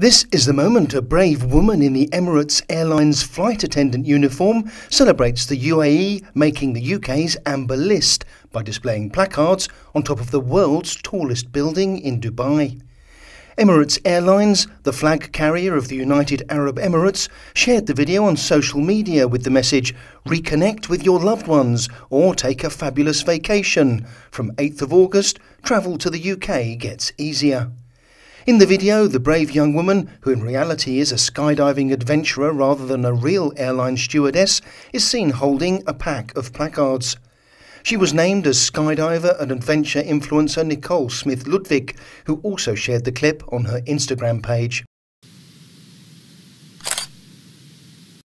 This is the moment a brave woman in the Emirates Airlines flight attendant uniform celebrates the UAE making the UK's Amber List by displaying placards on top of the world's tallest building in Dubai. Emirates Airlines, the flag carrier of the United Arab Emirates, shared the video on social media with the message, "Reconnect with your loved ones or take a fabulous vacation. From 8th of August, travel to the UK gets easier." In the video, the brave young woman, who in reality is a skydiving adventurer rather than a real airline stewardess, is seen holding a pack of placards. She was named as skydiver and adventure influencer Nicole Smith Ludwig, who also shared the clip on her Instagram page.